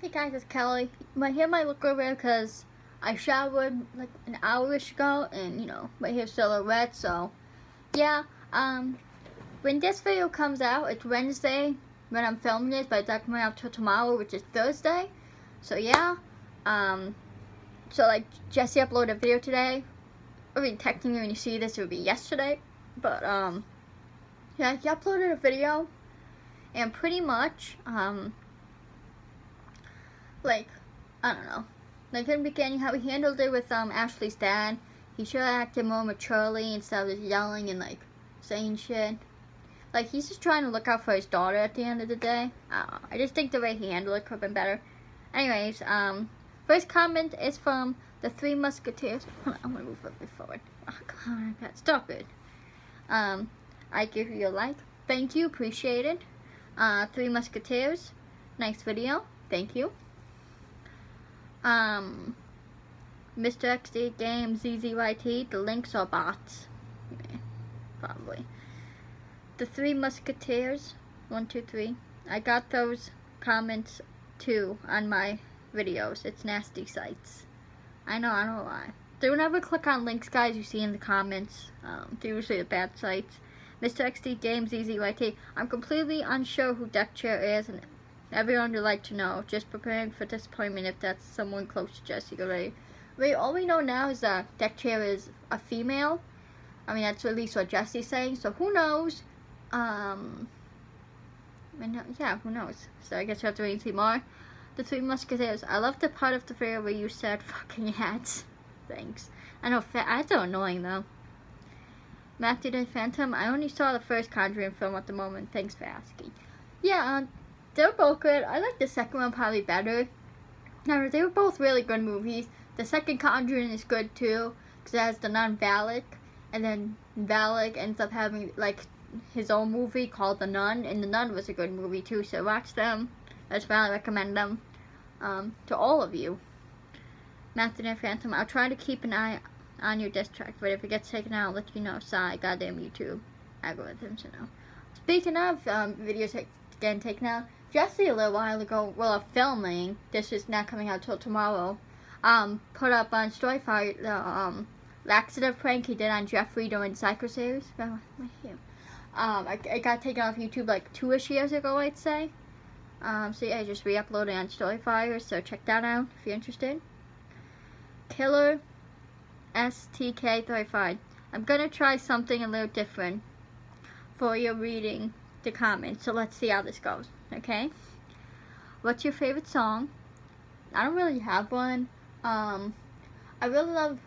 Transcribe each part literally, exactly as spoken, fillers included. Hey guys, it's Kelly. My hair might look over because I showered like an hour-ish ago and, you know, my hair's still red, so yeah. Um, when this video comes out, it's Wednesday when I'm filming this, but it's not coming out till tomorrow, which is Thursday. So yeah. Um, so like, Jesse uploaded a video today. I mean, technically when you see this, it would be yesterday. But um, yeah, he uploaded a video, and pretty much, um, like, I don't know. Like, in the beginning, how he handled it with um Ashley's dad, he should have acted more maturely instead of just yelling and, like, saying shit. Like, he's just trying to look out for his daughter at the end of the day. I don't know. I just think the way he handled it could have been better. Anyways, um, first comment is from the Three Musketeers. Hold on, I'm gonna move a bit forward. Oh, come on, I got stop it. Um, I give you a like. Thank you, appreciate it. Uh, Three Musketeers. Nice video. Thank you. Um, Mister X D Game, Z Z Y T, the links are bots. Yeah, probably. The Three Musketeers, one, two, three. I got those comments too on my videos. It's nasty sites. I know, I don't know why. Don't ever click on links, guys, you see in the comments. Um, they're usually the bad sites. Mister X D Game, Z Z Y T. I'm completely unsure who Deckchair is, and everyone would like to know. Just preparing for disappointment if that's someone close to Jesse already. Wait, all we know now is that Deckchair is a female. I mean, that's at least what Jesse's saying, so who knows? Um, and, yeah, who knows? So I guess you have to wait and see more. The Three Musketeers. I love the part of the video where you said fucking hats. Thanks. I know, fat ads are annoying though. Matthew the Phantom. I only saw the first Conjuring film at the moment. Thanks for asking. Yeah, um, they were both good. I like the second one probably better. No, they were both really good movies. The second Conjuring is good too, because it has the Nun Valak, and then Valak ends up having like his own movie called The Nun, and The Nun was a good movie too. So watch them. I just really recommend them um, to all of you. Matthew the Phantom. I'll try to keep an eye on your diss track, but if it gets taken out, I'll let you know. Sorry, goddamn YouTube algorithms, you know. Speaking of um, videos getting taken out, Jesse a little while ago, well, filming, this is not coming out till tomorrow, um, put up on Storyfire the um, laxative prank he did on Jeffrey during Psycho Series. Um, I, it got taken off YouTube like two-ish years ago, I'd say. Um, so yeah, I just re-uploaded on Storyfire, so check that out if you're interested. Killer S T K thirty-five. I'm gonna try something a little different for your reading the comments, so let's see how this goes, okay? What's your favorite song? I don't really have one. Um, I really love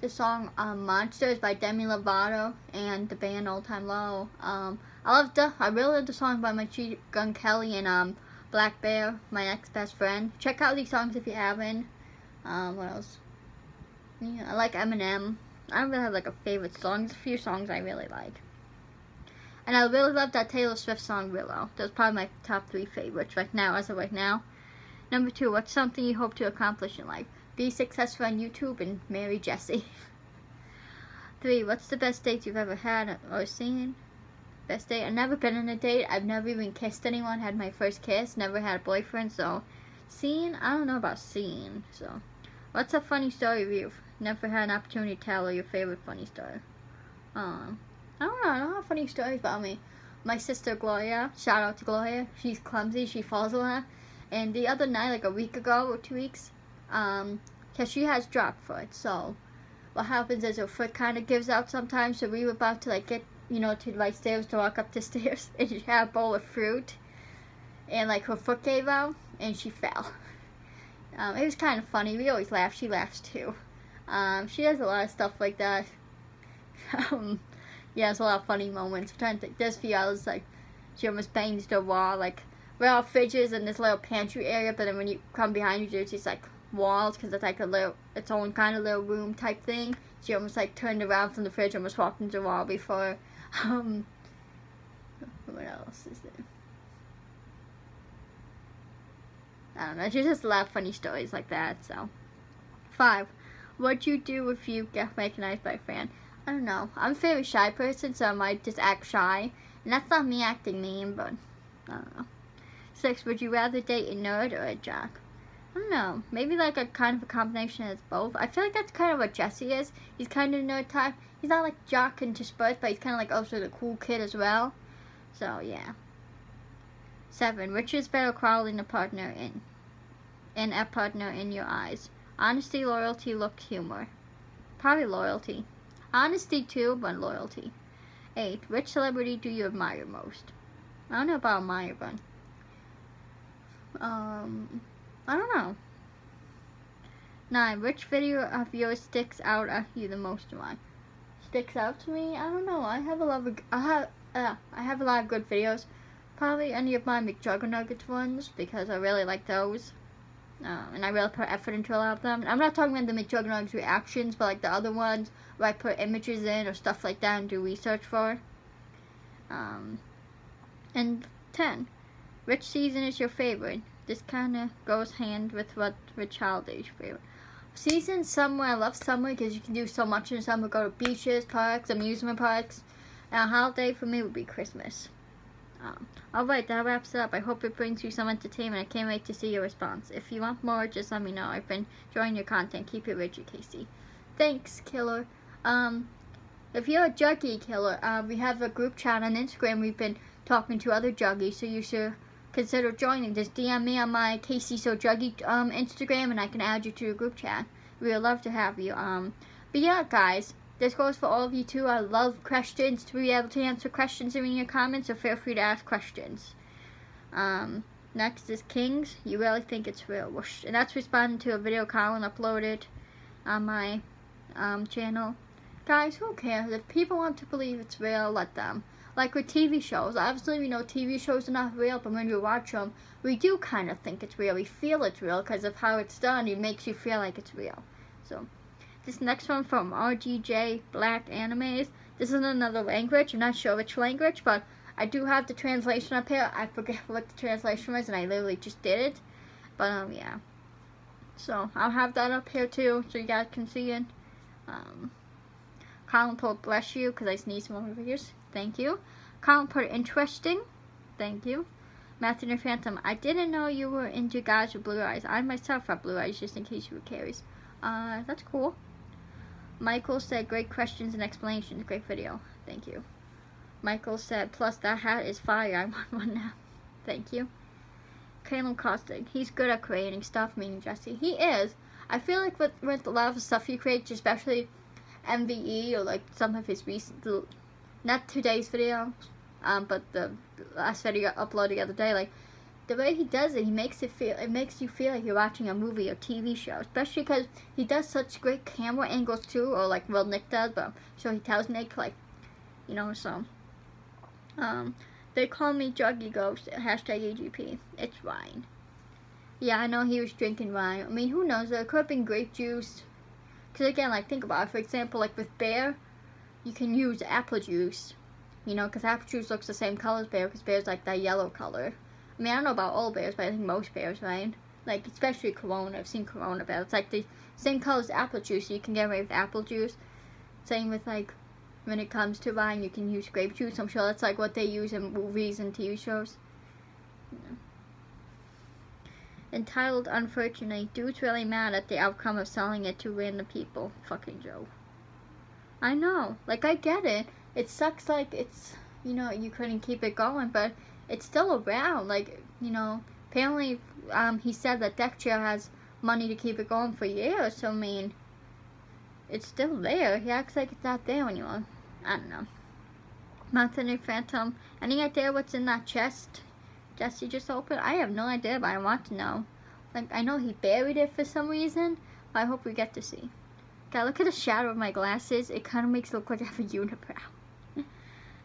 the song um, Monsters by Demi Lovato and the band All Time Low. Um, I love the, I really love the song by Machine Gun Kelly and um, Black Bear, My Ex-Best Friend. Check out these songs if you haven't. Um, what else? Yeah, I like Eminem. I don't really have like a favorite song. There's a few songs I really like. And I really love that Taylor Swift song, Willow. That's probably my top three favorites right now, as of right now. Number two, what's something you hope to accomplish in life? Be successful on YouTube and marry Jesse. Three, what's the best date you've ever had or seen? Best date? I've never been on a date. I've never even kissed anyone, had my first kiss, never had a boyfriend, so... Seen? I don't know about seen, so... What's a funny story you've never had an opportunity to tell, or your favorite funny story? Um... I don't know, I don't have funny stories about me. My sister Gloria, shout out to Gloria, she's clumsy, she falls a lot. And the other night, like a week ago or two weeks, um, cause she has drop foot, so what happens is her foot kind of gives out sometimes, so we were about to like get, you know, to my stairs to walk up the stairs, and she had a bowl of fruit, and like her foot gave out, and she fell. Um, it was kind of funny, we always laugh, she laughs too. Um, she does a lot of stuff like that. um... Yeah, it's a lot of funny moments. I'm trying to think. There's a few hours, like, she almost bangs the wall. Like, we're all fridges in this little pantry area, but then when you come behind you, there's just, like, walls, because it's, like, a little, its own kind of little room type thing. She almost, like, turned around from the fridge, almost walked into the wall before. Um, what else is there? I don't know. She just a lot of funny stories like that, so. Five. What'd you do if you get recognized by a fan? I don't know. I'm a very shy person, so I might just act shy. And that's not me acting mean, but I don't know. Six, would you rather date a nerd or a jock? I don't know, maybe like a kind of a combination of both. I feel like that's kind of what Jesse is. He's kind of another type. He's not like jock and dispersed, but he's kind of like also the cool kid as well. So yeah. Seven. Which is better quality in a partner in? In a partner in your eyes? Honesty, loyalty, look, humor. Probably loyalty. Honesty too, but loyalty. Eight. Which celebrity do you admire most? I don't know about admire, but um. I don't know. Nine. Which video of yours sticks out at you the most to mine? Sticks out to me? I don't know. I have a lot of I have uh, I have a lot of good videos. Probably any of my McJugger Nuggets ones because I really like those, um, and I really put effort into a lot of them. I'm not talking about the McJugger Nuggets reactions, but like the other ones where I put images in or stuff like that and do research for. Um, and ten. Which season is your favorite? This kind of goes hand with what with child age favorite. Season summer. I love summer because you can do so much in summer. Go to beaches, parks, amusement parks. And a holiday for me would be Christmas. Um, Alright, that wraps it up. I hope it brings you some entertainment. I can't wait to see your response. If you want more, just let me know. I've been enjoying your content. Keep it rigid, Casey. Thanks, Killer. Um, if you're a Juggie, Killer, uh, we have a group chat on Instagram. We've been talking to other Juggies, so you should consider joining. Just D M me on my CaseySoJuggie um, Instagram and I can add you to the group chat. We would love to have you. Um, but yeah, guys, this goes for all of you too. I love questions, to be able to answer questions in your comments, so feel free to ask questions. Um, next is Kings. You really think it's real? Whoosh. And that's responding to a video Colin uploaded on my um, channel. Guys, who cares? If people want to believe it's real, let them. Like with T V shows, obviously we know T V shows are not real, but when we watch them, we do kind of think it's real. We feel it's real because of how it's done. It makes you feel like it's real. So, this next one from R G J Black Animes. This is another language. I'm not sure which language, but I do have the translation up here. I forget what the translation was, and I literally just did it. But, um, yeah. So, I'll have that up here too, so you guys can see it. Um, Colin told, bless you, because I sneezed more over here. Thank you. Colin put interesting. Thank you. Matthew the Phantom. I didn't know you were into guys with blue eyes. I myself have blue eyes, just in case you were curious. Uh, that's cool. Michael said, great questions and explanations. Great video. Thank you. Michael said, plus that hat is fire. I want one now. Thank you. Caleb Costig. He's good at creating stuff, meaning Jesse. He is. I feel like with, with a lot of stuff he creates, especially M V E or like some of his recent... not today's video, um, but the last video uploaded the other day, like, the way he does it, he makes it feel, it makes you feel like you're watching a movie or T V show, especially because he does such great camera angles too, or like, well, Nick does, but, so he tells Nick, like, you know, so, um, they call me Juggie Ghost, hashtag A G P, it's wine. Yeah, I know he was drinking wine. I mean, who knows, it could have been grape juice, because again, like, think about it, for example, like, with Bear, you can use apple juice, you know, because apple juice looks the same color as Bear, because Bear's like that yellow color. I mean, I don't know about all Bears, but I think most Bears, right? Like, especially Corona. I've seen Corona Bear. It's like the same color as apple juice, so you can get away with apple juice. Same with, like, when it comes to wine, you can use grape juice. I'm sure that's, like, what they use in movies and T V shows. Yeah. Entitled, unfortunately, dude's really mad at the outcome of selling it to random people. Fucking Joe. I know, like, I get it, it sucks, like, it's, you know, you couldn't keep it going, but it's still around, like, you know, apparently, um, he said that Deckchair has money to keep it going for years, so, I mean, it's still there. He acts like it's not there anymore. I don't know. Mountain and Phantom, any idea what's in that chest Jesse just opened? I have no idea, but I want to know. Like, I know he buried it for some reason, but I hope we get to see. God, look at the shadow of my glasses. It kind of makes it look like I have a unibrow.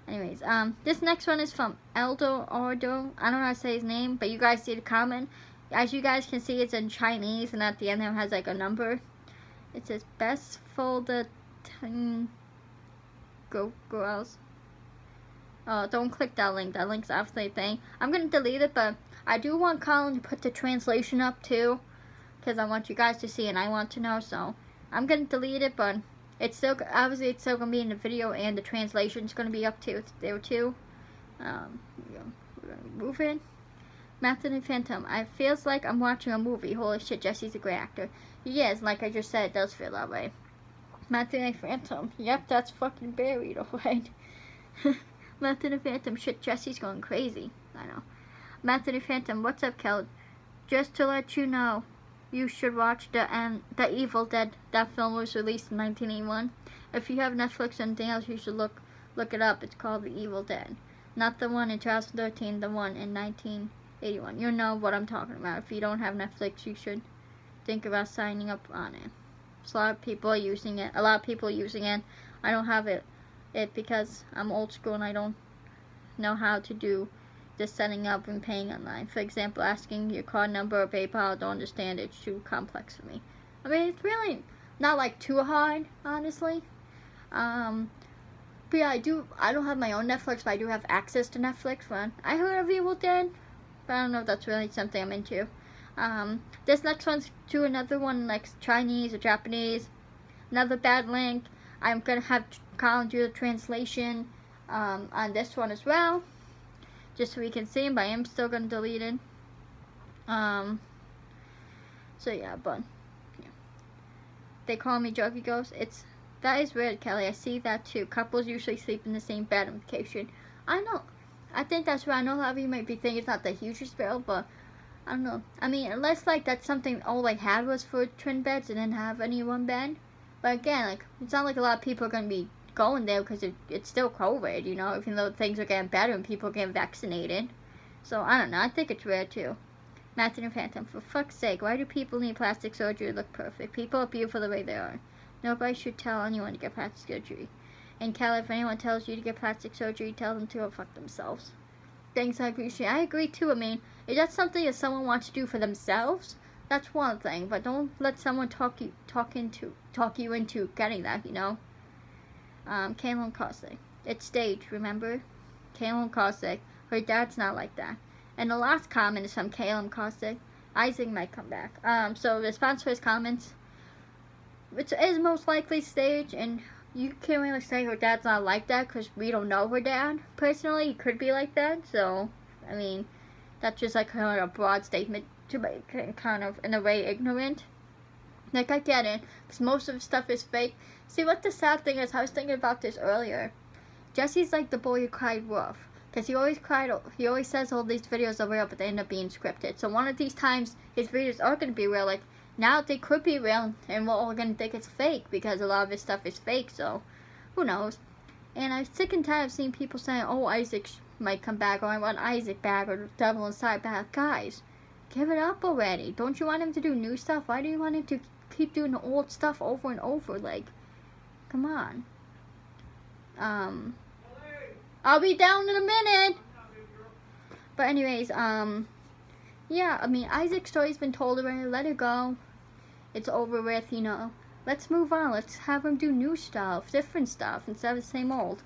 Anyways, um, this next one is from Eldo Ordo. I don't know how to say his name, but you guys see the comment. As you guys can see, it's in Chinese, and at the end it has, like, a number. It says, best for the ten go girls. Oh, don't click that link. That link's obviously a thing. I'm going to delete it, but I do want Colin to put the translation up, too, because I want you guys to see, and I want to know, so... I'm gonna delete it, but it's still obviously it's still gonna be in the video, and the translation's gonna be up to it's there too. Um, we're gonna move in. Matthew the Phantom. I feels like I'm watching a movie. Holy shit, Jesse's a great actor. He is. Like I just said, it does feel that way. Matthew the Phantom. Yep, that's fucking buried, alright. Matthew the Phantom. Shit, Jesse's going crazy. I know. Matthew the Phantom. What's up, Kel? Just to let you know, you should watch the um, The Evil Dead. That film was released in nineteen eighty-one. If you have Netflix or anything else, you should look look it up. It's called The Evil Dead. Not the one in two thousand thirteen, the one in nineteen eighty-one. You know what I'm talking about. If you don't have Netflix, you should think about signing up on it. There's a lot of people using it. A lot of people using it. I don't have it, it because I'm old school and I don't know how to do the setting up and paying online. For example, asking your card number or PayPal. I don't understand. It's too complex for me. I mean, it's really not like too hard, honestly. Um, but yeah, I do. I don't have my own Netflix, but I do have access to Netflix. One I heard of Evil Dead, but I don't know if that's really something I'm into. Um, this next one's to another one like Chinese or Japanese. Another bad link. I'm gonna have Colin do the translation um, on this one as well, just so we can see him, but I am still gonna delete it. Um, so yeah, but yeah. They call me Juggie Ghost. It's that is weird, Kelly. I see that too. Couples usually sleep in the same bed on vacation. I know. I think that's where I know a lot of you might be thinking it's not the hugest barrel, but I don't know. I mean, unless like that's something all they had was for twin beds and didn't have any one bed. But again, like it's not like a lot of people are gonna be going there because it, it's still COVID, you know, even though things are getting better and people are getting vaccinated. So, I don't know. I think it's rare, too. Matthew the Phantom. For fuck's sake, why do people need plastic surgery to look perfect? People are beautiful the way they are. Nobody should tell anyone to get plastic surgery. And Kelly, if anyone tells you to get plastic surgery, tell them to go fuck themselves. Thanks, I appreciate it. I agree, too. I mean, if that's something that someone wants to do for themselves, that's one thing. But don't let someone talk you, talk into, talk you into getting that, you know? Um, Kaylen Cossack. It's staged, remember? Kaylen Cossack. Her dad's not like that. And the last comment is from Kaylen Cossack. Isaac might come back. Um, so, response to his comments. It is most likely staged, and you can't really say her dad's not like that because we don't know her dad. Personally, he could be like that. So, I mean, that's just like kind of a broad statement to make and kind of, in a way, ignorant. Like, I get it, because most of the stuff is fake. See, what the sad thing is, I was thinking about this earlier. Jesse's like the boy who cried wolf, because he always cried, he always says all these videos are real, but they end up being scripted. So one of these times, his videos are going to be real. Like, now they could be real, and we're all going to think it's fake, because a lot of his stuff is fake, so who knows. And I'm sick and tired of seeing people saying, oh, Isaac might come back, or I want Isaac back, or the devil inside back. Guys, give it up already. Don't you want him to do new stuff? Why do you want him to keep doing the old stuff over and over? Like, come on. Um, I'll be down in a minute. But anyways, um, yeah, I mean, Isaac's story's been told already. Let it go. It's over with, you know. Let's move on. Let's have him do new stuff, different stuff, instead of the same old.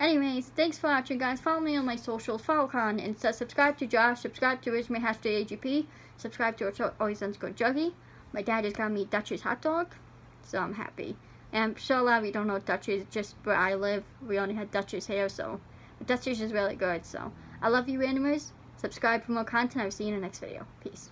Anyways, thanks for watching, guys. Follow me on my socials. Follow Colin and subscribe to Josh. Subscribe to Ridgway#A G P. Subscribe to Always_Juggie. My dad just got me Dutchies hot dog, so I'm happy. And I'm sure a lot of you don't know Dutchies. Just where I live, we only had Dutchies here, so but Dutchies is really good. So I love you, randomers. Subscribe for more content. I'll see you in the next video. Peace.